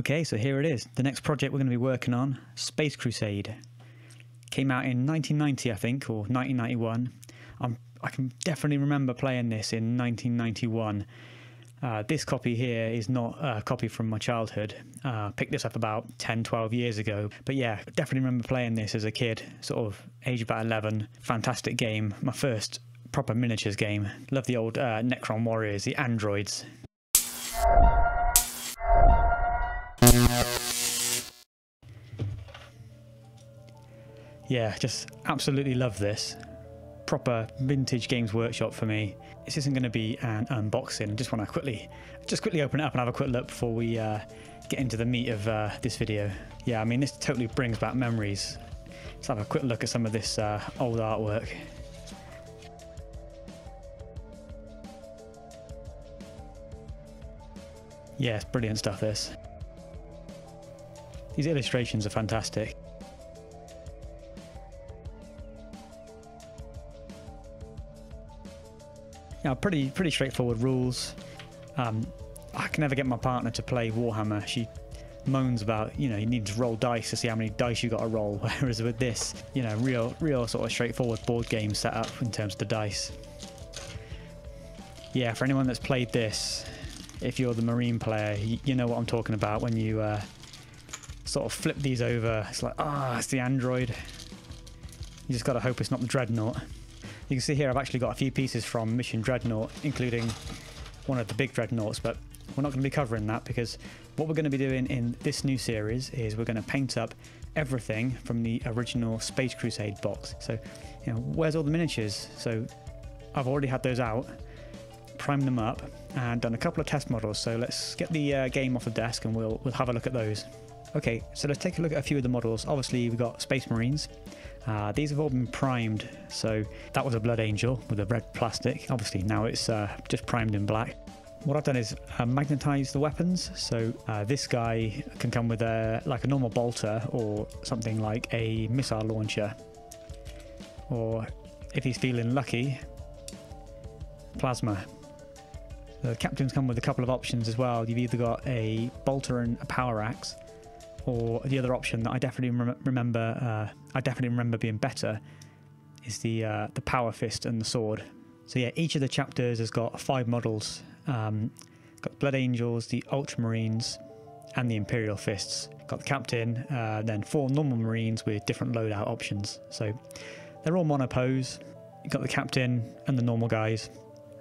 Okay, so here it is. The next project we're going to be working on, Space Crusade. Came out in 1990, I think, or 1991. I can definitely remember playing this in 1991. This copy here is not a copy from my childhood. Picked this up about 10-12 years ago, but yeah, definitely remember playing this as a kid, sort of age about 11. Fantastic game, my first proper miniatures game. Love the old Necron warriors, the androids. Yeah, just absolutely love this. Proper vintage Games Workshop for me. This isn't going to be an unboxing. I just want to quickly open it up and have a quick look before we get into the meat of this video. Yeah, I mean, this totally brings back memories. Let's have a quick look at some of this old artwork. Yeah, it's brilliant stuff, this. These illustrations are fantastic. Now, pretty straightforward rules. I can never get my partner to play Warhammer. She moans about, you know, you need to roll dice to see how many dice you got to roll. Whereas with this, you know, real sort of straightforward board game set up in terms of the dice. Yeah, for anyone that's played this, if you're the Marine player, you know what I'm talking about when you sort of flip these over. It's like, ah, it's the android. You just got to hope it's not the Dreadnought. You can see here I've actually got a few pieces from Mission Dreadnought, including one of the big Dreadnoughts, but we're not going to be covering that, because what we're going to be doing in this new series is we're going to paint up everything from the original Space Crusade box. So, you know, where's all the miniatures? So I've already had those out, primed them up, and done a couple of test models. So let's get the game off the desk and we'll have a look at those. Okay, so let's take a look at a few of the models. Obviously, we've got Space Marines. These have all been primed, so that was a Blood Angel with a red plastic. Obviously, now it's just primed in black. What I've done is magnetized the weapons, so this guy can come with like a normal bolter or something like a missile launcher. Or, if he's feeling lucky, plasma. The captains come with a couple of options as well. You've either got a bolter and a power axe, or the other option that I definitely remember being better is the power fist and the sword. So yeah, each of the chapters has got 5 models. Got Blood Angels, the Ultramarines, and the Imperial Fists. Got the captain, then 4 normal Marines with different loadout options. So they're all monopose. You've got the captain and the normal guys.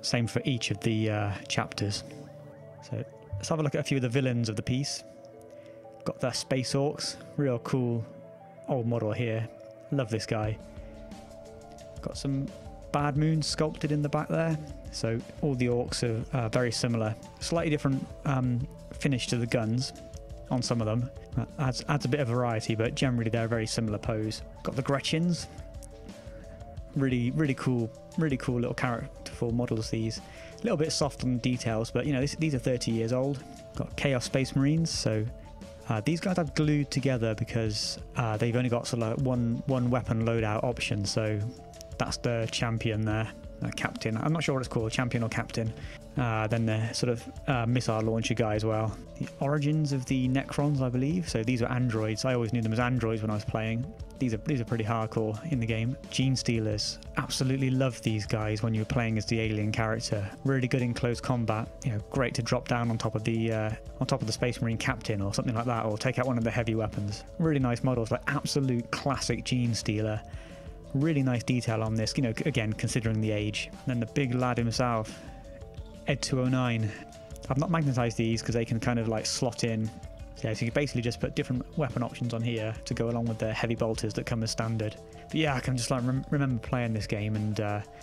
Same for each of the chapters. So let's have a look at a few of the villains of the piece. Got the Space Orcs, real cool old model here. Love this guy. Got some Bad Moons sculpted in the back there. So all the Orcs are very similar. Slightly different finish to the guns on some of them. That adds a bit of variety, but generally they're a very similar pose. Got the Gretchins. Really cool little characterful models, these. A little bit soft on the details, but you know, these are 30 years old. Got Chaos Space Marines, so these guys I've glued together because they've only got sort of like one weapon loadout option, so that's the champion there, captain. I'm not sure what it's called, champion or captain. Then the sort of missile launcher guy as well. The origins of the Necrons, I believe. So these were androids. I always knew them as androids when I was playing. These are pretty hardcore in the game. Gene stealers. Absolutely love these guys when you're playing as the alien character. Really good in close combat. You know, great to drop down on top of the Space Marine captain or something like that, or take out one of the heavy weapons. Really nice models, like absolute classic Gene stealer. Really nice detail on this. You know, again, considering the age. And then the big lad himself, Ed 209. I've not magnetized these because they can kind of like slot in. Yeah, so you can basically just put different weapon options on here to go along with the heavy bolters that come as standard. But yeah, I can just like remember playing this game, and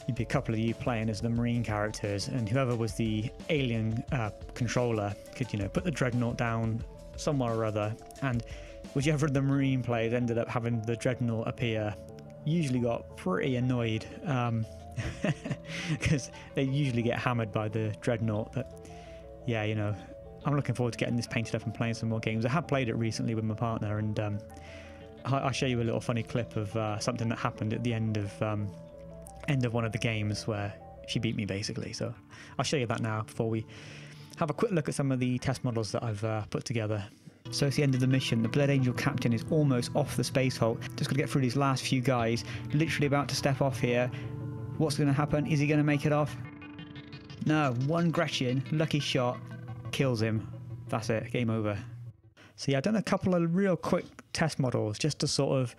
you'd be a couple of you playing as the Marine characters, and whoever was the alien controller could, you know, put the Dreadnought down somewhere or other, and whichever of the Marine players ended up having the Dreadnought appear usually got pretty annoyed because they usually get hammered by the Dreadnought. But yeah, you know, I'm looking forward to getting this painted up and playing some more games. I have played it recently with my partner, and I'll show you a little funny clip of something that happened at the end of one of the games where she beat me, basically. So I'll show you that now before we have a quick look at some of the test models that I've put together. So it's the end of the mission. The Blood Angel captain is almost off the space hulk. Just got to get through these last few guys. Literally about to step off here. What's going to happen? Is he going to make it off? No. One Gretchen. Lucky shot. Kills him. That's it. Game over. So yeah, I've done a couple of real quick test models just to sort of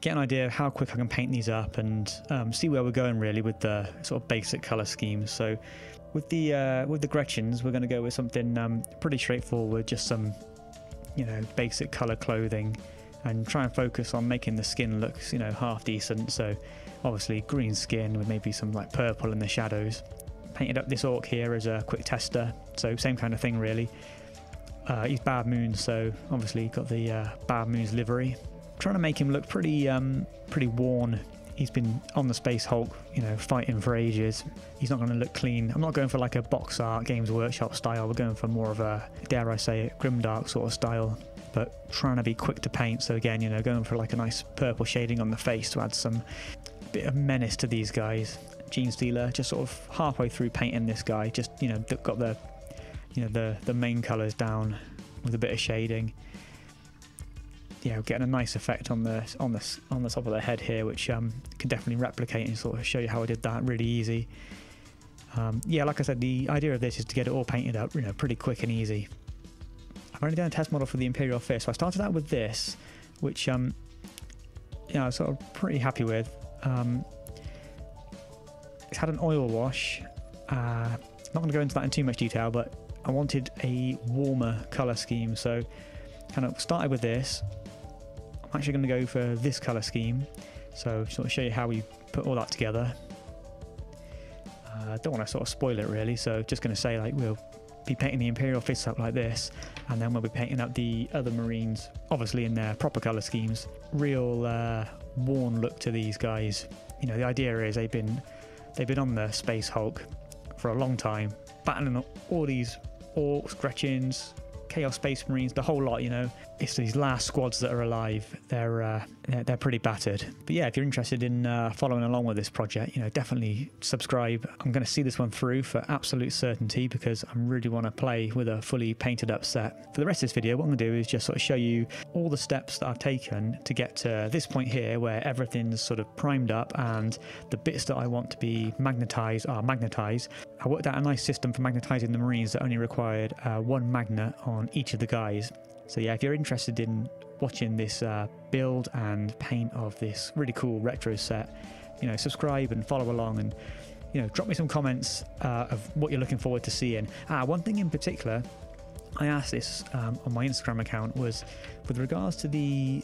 get an idea of how quick I can paint these up and see where we're going really with the sort of basic colour schemes. So with the Gretchins, we're going to go with something pretty straightforward, just some, you know, basic colour clothing, and try and focus on making the skin look, you know, half decent. So obviously green skin with maybe some like purple in the shadows. Painted up this orc here as a quick tester, so same kind of thing really. He's Bad Moons, so obviously got the Bad Moons livery. Trying to make him look pretty pretty worn. He's been on the Space Hulk, you know, fighting for ages. He's not going to look clean. I'm not going for like a box art Games Workshop style. We're going for more of a, dare I say it, grimdark sort of style, but trying to be quick to paint. So again, you know, going for like a nice purple shading on the face to add some bit of menace to these guys. Gene Stealer, just sort of halfway through painting this guy, just, you know, got the, you know, the main colors down with a bit of shading. Yeah, getting a nice effect on the top of the head here, which can definitely replicate and sort of show you how I did that really easy. Yeah, like I said, the idea of this is to get it all painted up, you know, pretty quick and easy. I've only done a test model for the Imperial Fist, so I started out with this, which you know, I was sort of pretty happy with. It's had an oil wash. Not going to go into that in too much detail, but I wanted a warmer color scheme, so kind of started with this. I'm actually going to go for this colour scheme, so sort of show you how we put all that together. I don't want to sort of spoil it really, so just going to say like we'll be painting the Imperial Fists up like this, and then we'll be painting up the other Marines, obviously in their proper colour schemes. Real worn look to these guys. You know, the idea is they've been on the Space Hulk for a long time, battling up all these orcs, Gretchins, Chaos Space Marines, the whole lot, you know. It's these last squads that are alive. They're pretty battered. But yeah, if you're interested in following along with this project, you know, definitely subscribe. I'm going to see this one through for absolute certainty because I really want to play with a fully painted up set. For the rest of this video, what I'm going to do is just sort of show you all the steps that I've taken to get to this point here where everything's sort of primed up and the bits that I want to be magnetized are magnetized. I worked out a nice system for magnetizing the Marines that only required one magnet on each of the guys. So yeah, if you're interested in watching this build and paint of this really cool retro set, you know, subscribe and follow along, and you know, drop me some comments of what you're looking forward to seeing. One thing in particular, I asked this on my Instagram account, was with regards to the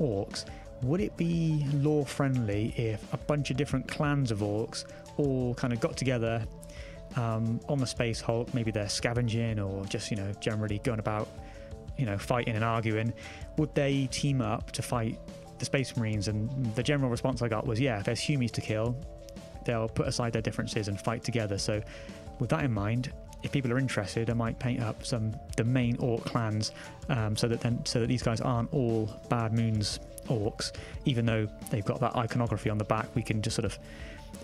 orcs, would it be lore friendly if a bunch of different clans of orcs all kind of got together on the Space Hulk? Maybe they're scavenging or just, you know, generally going about, you know, fighting and arguing. Would they team up to fight the Space Marines? And the general response I got was, yeah, if there's humies to kill, they'll put aside their differences and fight together. So with that in mind, if people are interested, I might paint up the main orc clans, so that these guys aren't all Bad Moons orcs. Even though they've got that iconography on the back, we can just sort of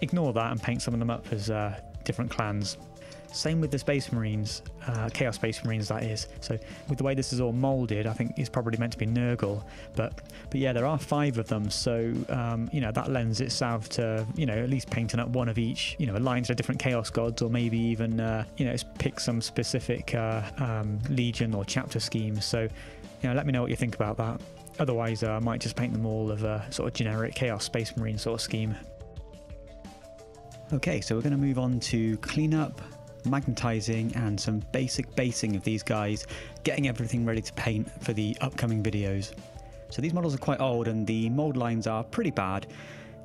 ignore that and paint some of them up as different clans. Same with the Space Marines, Chaos Space Marines that is. So with the way this is all moulded, I think it's probably meant to be Nurgle, but yeah, there are 5 of them, so you know, that lends itself to, you know, at least painting up one of each, you know, aligned to different Chaos gods, or maybe even you know, pick some specific legion or chapter schemes. So you know, let me know what you think about that. Otherwise I might just paint them all of a sort of generic Chaos Space Marine sort of scheme. Okay, so we're going to move on to cleanup, magnetizing, and some basic basing of these guys, getting everything ready to paint for the upcoming videos. So these models are quite old and the mold lines are pretty bad.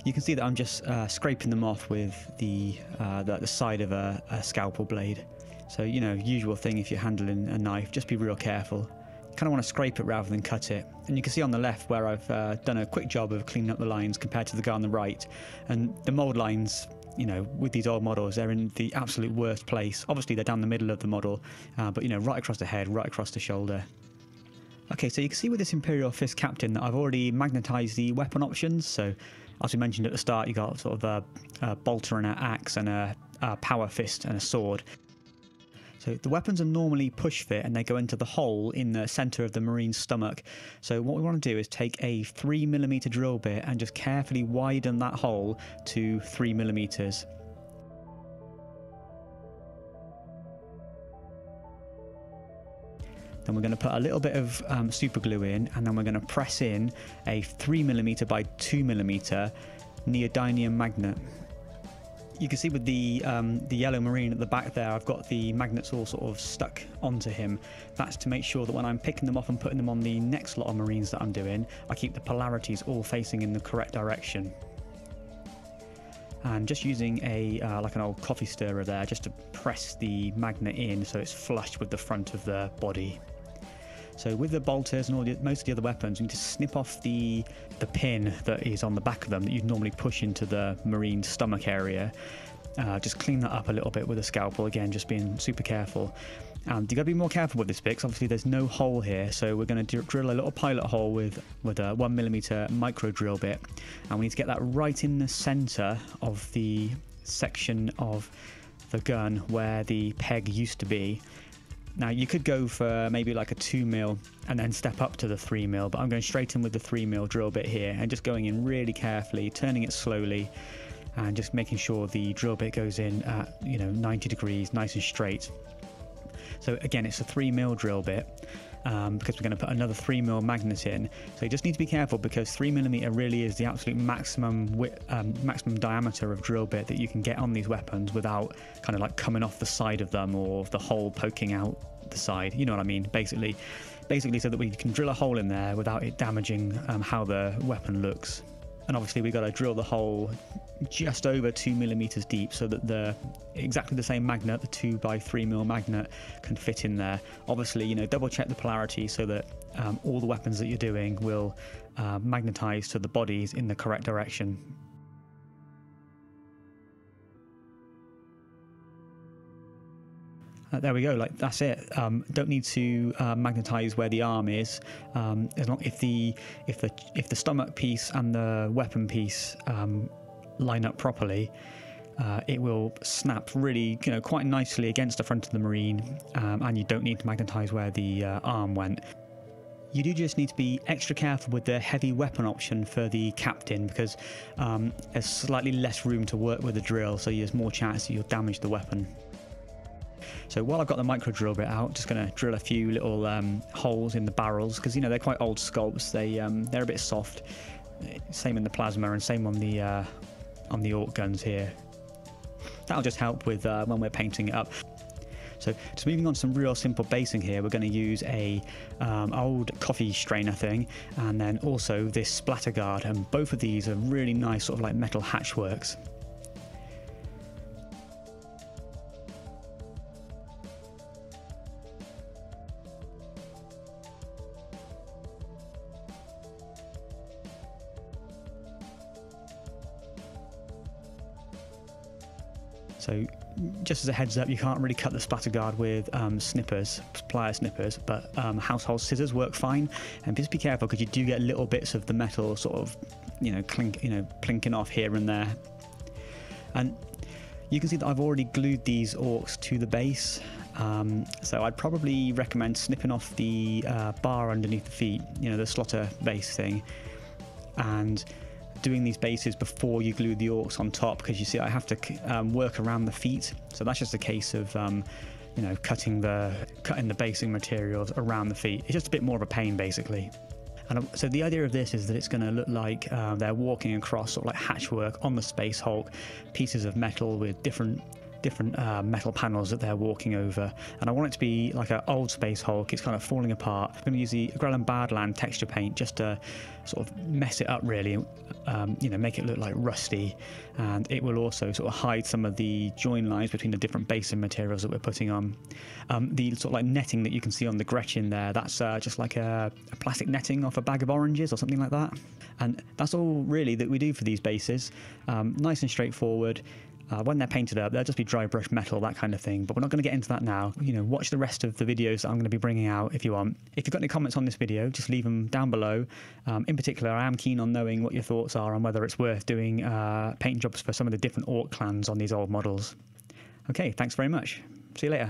You can see that I'm just scraping them off with the side of a scalpel blade. So, you know, usual thing if you're handling a knife, just be real careful. Kind of want to scrape it rather than cut it. And you can see on the left where I've done a quick job of cleaning up the lines compared to the guy on the right, and the mold lines, you know, with these old models, they're in the absolute worst place. Obviously they're down the middle of the model, but you know, right across the head, right across the shoulder. Okay, so you can see with this Imperial Fist Captain that I've already magnetized the weapon options. So as we mentioned at the start, you got sort of a bolter and an axe and a power fist and a sword. So the weapons are normally push fit and they go into the hole in the center of the Marine's stomach. So what we want to do is take a 3mm drill bit and just carefully widen that hole to 3mm. Then we're going to put a little bit of super glue in, and then we're going to press in a 3mm by 2mm neodymium magnet. You can see with the yellow Marine at the back there, I've got the magnets all sort of stuck onto him. That's to make sure that when I'm picking them off and putting them on the next lot of Marines that I'm doing, I keep the polarities all facing in the correct direction. And just using a like an old coffee stirrer there, just to press the magnet in so it's flush with the front of the body. So with the bolters and all most of the other weapons, you need to snip off the pin that is on the back of them that you'd normally push into the Marine's stomach area. Just clean that up a little bit with a scalpel, again just being super careful. And you've got to be more careful with this bit because obviously there's no hole here, so we're going to drill a little pilot hole with a 1mm micro drill bit, and we need to get that right in the centre of the section of the gun where the peg used to be. Now you could go for maybe like a 2mm and then step up to the 3mm, but I'm going straight in with the 3mm drill bit here and just going in really carefully, turning it slowly, and just making sure the drill bit goes in at, you know, 90 degrees, nice and straight. So again, it's a 3mm drill bit because we're going to put another 3mm magnet in. So you just need to be careful because 3mm really is the absolute maximum width, maximum diameter of drill bit that you can get on these weapons without kind of like coming off the side of them or the hole poking out the side. You know what I mean? Basically so that we can drill a hole in there without it damaging how the weapon looks. And obviously we've got to drill the hole just over 2mm deep so that the exactly the same magnet, the 2x3mm magnet, can fit in there. Obviously, you know, double check the polarity so that all the weapons that you're doing will magnetize to the bodies in the correct direction. There we go, like that's it. Don't need to magnetize where the arm is, as long if the stomach piece and the weapon piece line up properly, it will snap really, you know, quite nicely against the front of the Marine, and you don't need to magnetize where the arm went. You do just need to be extra careful with the heavy weapon option for the captain because there's slightly less room to work with the drill, so there's more chance that you'll damage the weapon. So while I've got the micro drill bit out, just going to drill a few little holes in the barrels because, you know, they're quite old sculpts. They're a bit soft. Same in the plasma and same on the Orc guns here. That'll just help with when we're painting it up. So just moving on to some real simple basing here, we're going to use a old coffee strainer thing and then also this splatter guard, and both of these are really nice sort of like metal hatchworks. So just as a heads up, you can't really cut the splatter guard with snippers, plier snippers, but household scissors work fine. And just be careful because you do get little bits of the metal sort of, you know, plinking off here and there. And you can see that I've already glued these Orcs to the base. So I'd probably recommend snipping off the bar underneath the feet, you know, the slaughter base thing, and doing these bases before you glue the Orcs on top, because you see I have to work around the feet, so that's just a case of you know, cutting the basing materials around the feet. It's just a bit more of a pain basically. And so the idea of this is that it's going to look like they're walking across sort of like hatchwork on the Space Hulk, pieces of metal with different metal panels that they're walking over, and I want it to be like an old Space Hulk. It's kind of falling apart. I'm going to use the Grell and Badland texture paint just to sort of mess it up really, you know, make it look like rusty, and it will also sort of hide some of the join lines between the different basing materials that we're putting on. The sort of like netting that you can see on the Gretchen there, that's just like a plastic netting off a bag of oranges or something like that, and that's all really that we do for these bases. Nice and straightforward. When they're painted up, they'll just be dry brush metal, that kind of thing, but we're not going to get into that now. You know, watch the rest of the videos that I'm going to be bringing out if you want. If you've got any comments on this video, just leave them down below. In particular, I am keen on knowing what your thoughts are on whether it's worth doing paint jobs for some of the different Orc clans on these old models. Okay, thanks very much. See you later.